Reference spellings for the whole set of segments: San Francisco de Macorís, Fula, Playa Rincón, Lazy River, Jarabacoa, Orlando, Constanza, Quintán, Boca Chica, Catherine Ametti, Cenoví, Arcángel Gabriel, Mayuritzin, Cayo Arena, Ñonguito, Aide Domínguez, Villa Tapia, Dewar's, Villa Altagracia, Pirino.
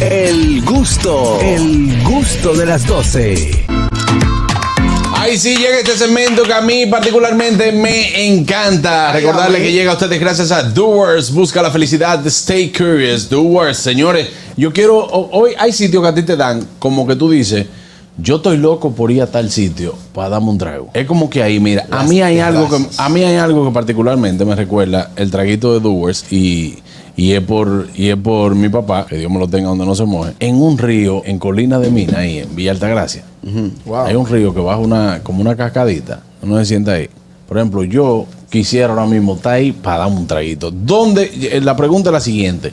El gusto de las 12. Ahí sí llega este segmento que a mí particularmente me encanta. Recordarle que llega a ustedes gracias a Dewar's. Busca la felicidad, stay curious. Dewar's, señores, yo quiero... Hoy hay sitios que a ti te dan, como que tú dices, yo estoy loco por ir a tal sitio para darme un trago. Es como que ahí, mira, a mí hay algo que particularmente me recuerda el traguito de Dewar's y es por mi papá, que Dios me lo tenga donde no se moje, en un río, en Colina de Mina, ahí en Villa Altagracia. Wow. Hay un río que baja como una cascadita, uno se sienta ahí. Por ejemplo, yo quisiera ahora mismo estar ahí para dar un traguito. La pregunta es la siguiente: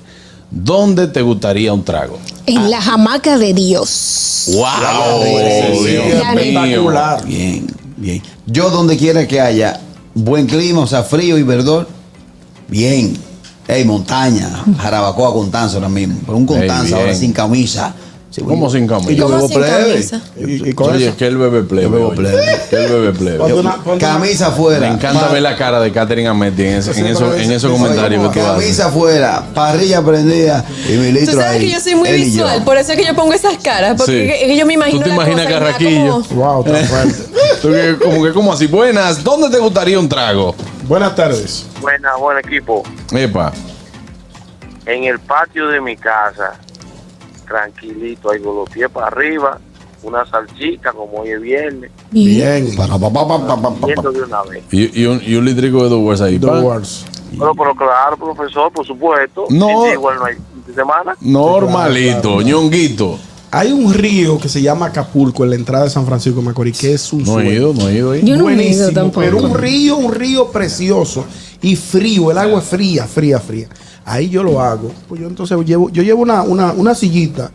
¿dónde te gustaría un trago? En la hamaca de Dios. ¡Wow! ¡Oh, Dios espectacular! Bien, bien. Yo, donde quiera que haya buen clima, o sea, frío y verdor, bien. Hey, montaña, Jarabacoa, Constanza ahora mismo. Pero un Constanza ahora sin camisa. ¿Cómo sin camisa? Y yo bebo plebe. Oye, es que él bebe plebe. Camisa afuera. Me encanta ver la cara de Catherine Ametti en esos comentarios. Camisa afuera, parrilla prendida y mi litro ahí. Tú sabes que yo soy muy visual, por eso es que yo pongo esas caras. Porque yo me imagino. ¿Tú te imaginas Carraquillo? Wow, tan fuerte. Como así. Buenas, ¿dónde te gustaría un trago? Buenas tardes. Buenas, buen equipo. Epa. En el patio de mi casa, tranquilito, ahí con los pies para arriba, una salchicha como hoy es viernes. Bien. Y un litrico de Dewar's ahí. Dewar's. Pero claro, profesor, por supuesto. No. Igual no hay semana. Normalito, claro. Ñonguito. Hay un río que se llama Acapulco en la entrada de San Francisco de Macorís, que es un sueño. No he ido ahí. Yo no he ido tampoco. Pero un río precioso y frío, el agua es fría. Ahí yo lo hago. Pues yo entonces llevo una sillita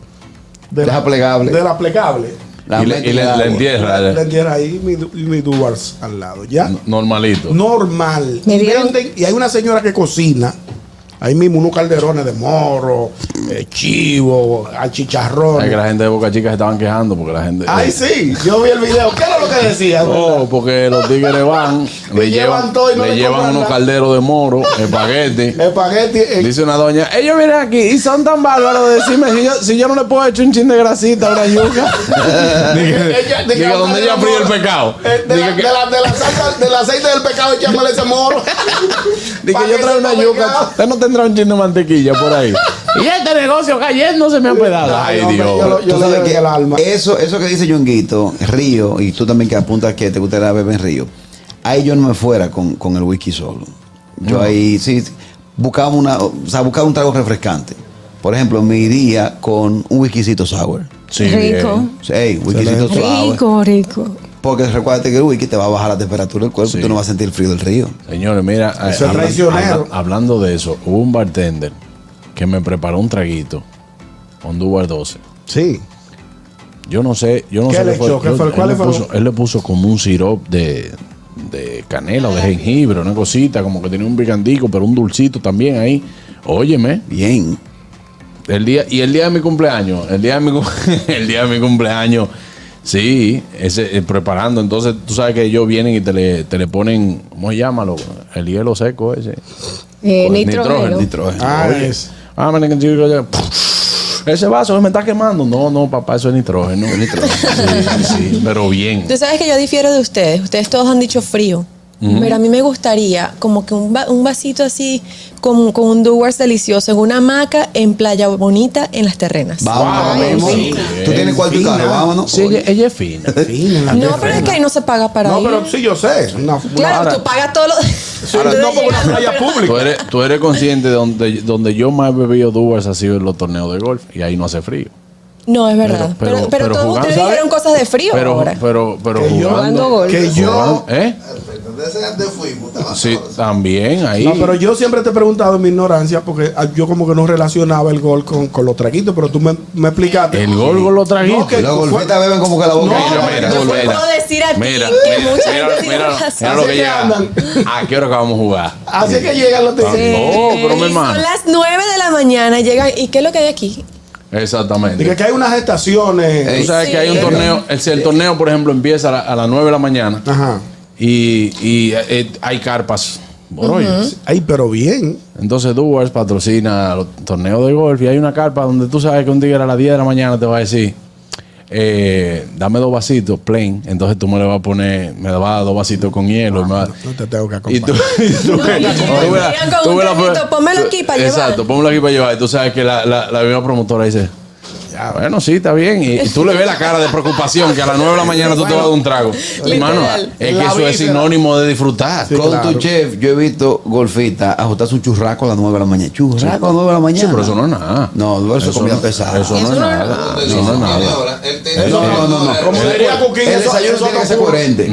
de la plegable. Y la entierra. La entierra ahí mi Dewar's al lado. Ya. Normalito. Normal. Y hay una señora que cocina. Ahí mismo unos calderones de morro, chivo, chicharrones. Es que la gente de Boca Chica se estaban quejando porque la gente... ¡Ay, sí! Yo vi el video. ¿Qué era lo que decía? No, porque los tigres van, le llevan unos calderos de morro, espagueti. Dice una doña, ellos vienen aquí y son tan bárbaros de decirme si yo no le puedo echar un chin de grasita a una yuca. Dije, ¿dónde ella fría el pecado? Del aceite del pecado echándole ese morro. Dije, yo traigo una yuca. Tendrá un chin de mantequilla por ahí. Y este negocio cayendo se me ha pedado. Ay, Dios. Yo le doy el alma. Eso que dice Ñonguito, río, y tú también que apuntas que te gustaría beber en río. Ahí yo no me fuera con el whisky solo. Yo ahí sí buscaba un trago refrescante. Por ejemplo, me iría con un whiskycito sour. Sí, rico. Sí, whiskycito sour. Rico. Porque recuérdate que el whisky te va a bajar la temperatura del cuerpo y tú no vas a sentir el frío del río. Señores, mira, hablando de eso, hubo un bartender que me preparó un traguito con Dewar's 12. Sí. Yo no sé. Él le puso como un sirope de canela o de jengibre, una cosita, como que tenía un picantico, pero un dulcito también ahí. Óyeme. Bien. El día de mi cumpleaños. Sí, preparando. Entonces, tú sabes que ellos vienen y te le ponen, ¿cómo se llama? El hielo seco ese. Nitrógeno. Ese vaso me está quemando. No, papá, eso es nitrógeno. Sí, pero bien. Tú sabes que yo difiero de ustedes. Ustedes todos han dicho frío. Pero a mí me gustaría como que un vasito así con un Dewar's delicioso en una hamaca en Playa Bonita en Las Terrenas. Vámonos. Sí. Tú tienes cuarto y carro, vámonos. Sí, ella es fina. Pero es que ahí no se paga para ir. No, pero sí, yo sé. Claro, tú pagas todo lo... no, por una playa pública. Tú eres consciente de donde yo más he bebido Dewar's ha sido en los torneos de golf y ahí no hace frío. No, es verdad. Pero todos ustedes dijeron cosas de frío ahora. Pero jugando golf. Que yo... Sí, también ahí. No, pero yo siempre te he preguntado en mi ignorancia, porque yo como que no relacionaba el gol con los traguitos, pero tú me explicaste. El gol con los traguitos. No, que los golfistas beben como que la boca. Mira lo que llegan. ¿A qué hora que vamos a jugar? Así que llegan los tenis. No, pero mi hermano. Son las 9 de la mañana, llegan. ¿Y qué es lo que hay aquí? Exactamente. Dice que hay unas estaciones. Tú sabes que hay un torneo. El torneo, por ejemplo, empieza a las 9 de la mañana. Ajá. Y hay carpas Ay, pero bien. Entonces Dewar's patrocina los torneos de golf y hay una carpa donde tú sabes que un tigre a las 10 de la mañana te va a decir, dame 2 vasitos, plain. Entonces tú me le vas a poner, me vas a dar 2 vasitos con hielo. No te tengo que acompañar. Pónmelo aquí para llevar. Exacto, pónmelo aquí para llevar. Y tú sabes que la misma promotora dice, ya, bueno, sí, está bien. Y tú le ves la cara de preocupación que a las 9 de la mañana tú te vas a dar un trago. Hermano, es que eso es sinónimo de disfrutar. Sí, con claro. Tu chef, yo he visto golfistas ajustarse un churrasco a las 9 de la mañana. Churrasco a las 9 de la mañana. Sí, pero eso no es nada. No, eso es comida pesada. Eso no es nada. Eso no es nada. No. Como diría Coquín, el desayuno tiene que ser coherente.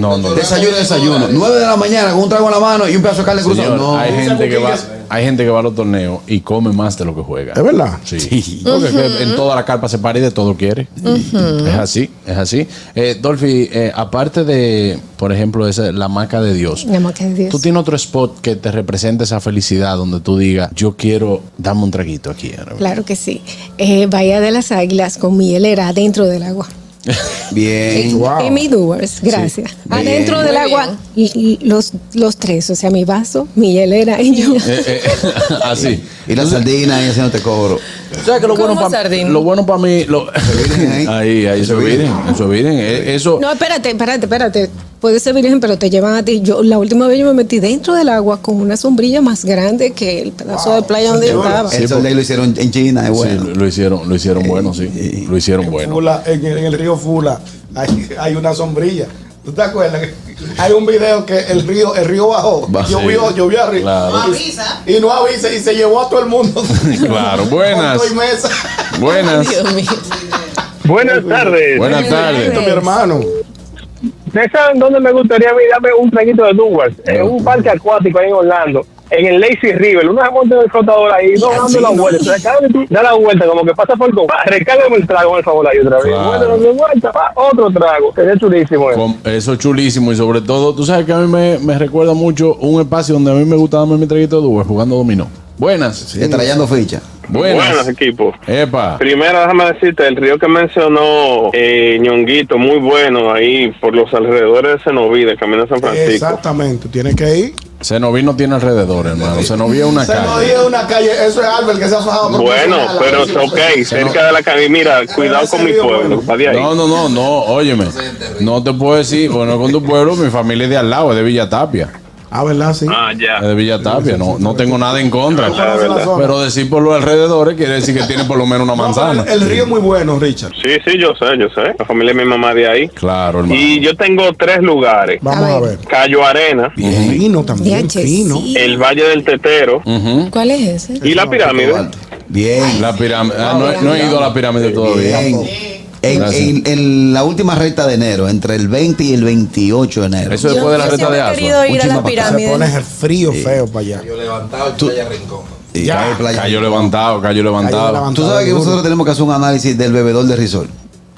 Desayuno. 9 de la mañana con un trago en la mano y un pedazo de carne cruzado. No, hay gente que va. Hay gente que va a los torneos y come más de lo que juega. ¿Es verdad? Sí. Porque en toda la carpa se para y de todo quiere. Es así, es así. Dolphy, aparte de, por ejemplo, esa, la marca de Dios. La marca de Dios. ¿Tú tienes otro spot que te represente esa felicidad donde tú digas, yo quiero, dame un traguito aquí? Claro que sí. Bahía de las Águilas con hielera dentro del agua. Bien, wow. En mi Dewar's, gracias. Sí. Adentro del agua y los tres, o sea, mi vaso, mi hielera y yo. Así. Y la sardina, y así no te cobro. O sea, que lo bueno para mí. Lo bueno para mí. Se vienen ahí. Ahí se vienen. Eso. No, espérate. Puede ser virgen, pero te llevan a ti. La última vez yo me metí dentro del agua con una sombrilla más grande que el pedazo de playa donde yo estaba. Sí, eso lo hicieron en China, es bueno. Sí, lo hicieron bueno, sí. Lo hicieron bueno. Fula, en el río Fula hay una sombrilla. ¿Tú te acuerdas? Hay un video que el río bajó. Llovió arriba. Claro. No avisa y se llevó a todo el mundo. Claro, buenas. Buenas. Dios mío. Buenas tardes. Mi hermano. ¿Ustedes saben dónde me gustaría darme un traguito de Dewar's? En un parque acuático ahí en Orlando, en el Lazy River. Uno se monta en el flotador ahí, dando la vuelta. Da la vuelta, como que pasa por el compás. Recárgame el trago, por favor, ahí otra vez. Bueno, de vuelta, otro trago. Es chulísimo eso. Eso es chulísimo y sobre todo, tú sabes que a mí me recuerda mucho un espacio donde a mí me gusta darme mi traguito de Dewar's jugando dominó. Buenas. Sí. Estrellando ficha. Buenas equipo. Epa. Primero déjame decirte, el río que mencionó Ñonguito, muy bueno ahí por los alrededores de Cenoví, del Camino de San Francisco. Exactamente, tienes que ir. Cenoví no tiene alrededor, hermano. Cenoví es una calle. Cenoví es una calle. Eso es Albert que se ha fajado. Bueno, pero ok, cerca de la calle. Mira, cuidado con mi pueblo. No, óyeme. No te puedo decir, bueno, con tu pueblo, mi familia es de al lado, es de Villa Tapia. Ah, ¿verdad? Sí. Ah, ya. De Villa Tapia, no tengo nada en contra. Pero decir por los alrededores quiere decir que tiene por lo menos una manzana. El río es muy bueno, Richard. Sí, yo sé. La familia de mi mamá de ahí. Claro, hermano. Y yo tengo 3 lugares. Vamos a ver. Cayo Arena. Bien. Pirino también. Pirino. El Valle del Tetero. ¿Cuál es ese? Y la pirámide. Bien. La pirámide. No he ido a la pirámide todavía. Bien. En la última recta de enero, entre el 20 y el 28 de enero. Eso después de la recta de Asua. Se pone el frío feo para allá. Cayo levantado y Playa Rincón. Cayo levantado. Tú sabes que nosotros tenemos que hacer un análisis del bebedor de Resort.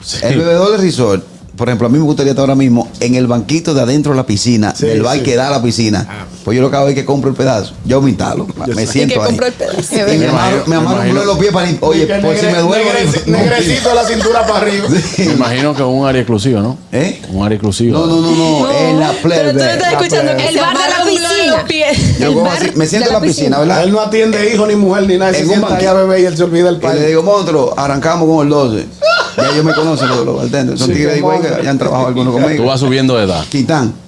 Sí. El bebedor de Resort, por ejemplo, a mí me gustaría estar ahora mismo en el banquito de adentro de la piscina, del bar que da a la piscina. Pues yo lo que hago es que compro el pedazo. Yo me instalo, me siento ahí. Y me amarro los pies para ir. Oye, por si me duele. Negrecito la cintura para arriba. Me imagino que es un área exclusiva, ¿no? ¿Eh? Un área exclusiva. No. En la plebe. Pero tú estás escuchando el bar de la piscina. Yo me siento en la piscina, ¿verdad? Él no atiende hijo ni mujer ni nada. Se sienta allá a beber y él se olvida el pan. Le digo, monstruo, arrancamos con el 12. Ya ellos me conocen, los bartenders. Son tigres de güey que ya han trabajado algunos conmigo. Tú vas subiendo de edad.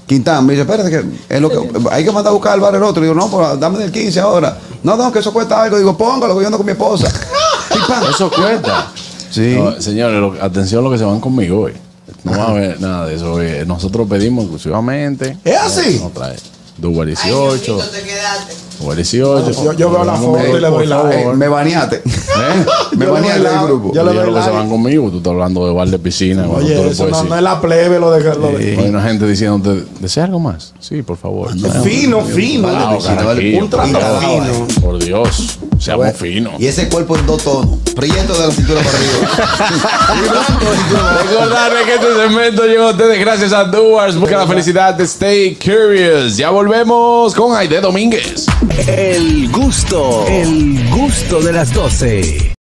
Quintán, me dice, espérate, que es lo que hay que mandar a buscar al bar el otro. Digo, no, pues dame del 15 ahora. No, que eso cuesta algo. Digo, póngalo, que yo ando con mi esposa. Eso cuesta. Sí. No, señores, atención a los que se van conmigo hoy. No va a haber nada de eso. Hoy. Nosotros pedimos exclusivamente. ¿Es así? No trae. Dewar's 18. Yo veo la foto y le doy la voz. Me baneaste. Me baneaste del grupo. Yo lo que se van conmigo. Tú estás hablando de bar de piscina. Oye, eso no es la plebe lo de... Hay una gente diciéndote, ¿desea algo más? Sí, por favor. Fino. Un trato fino. Por Dios. Seamos finos. Y ese cuerpo en 2 tonos. Prieto de la cintura para arriba. Recordarme que este segmento llegó a ustedes gracias a Dewar's. Busca la felicidad de Stay Curious. Ya volvemos con Aide Domínguez. El gusto de las 12.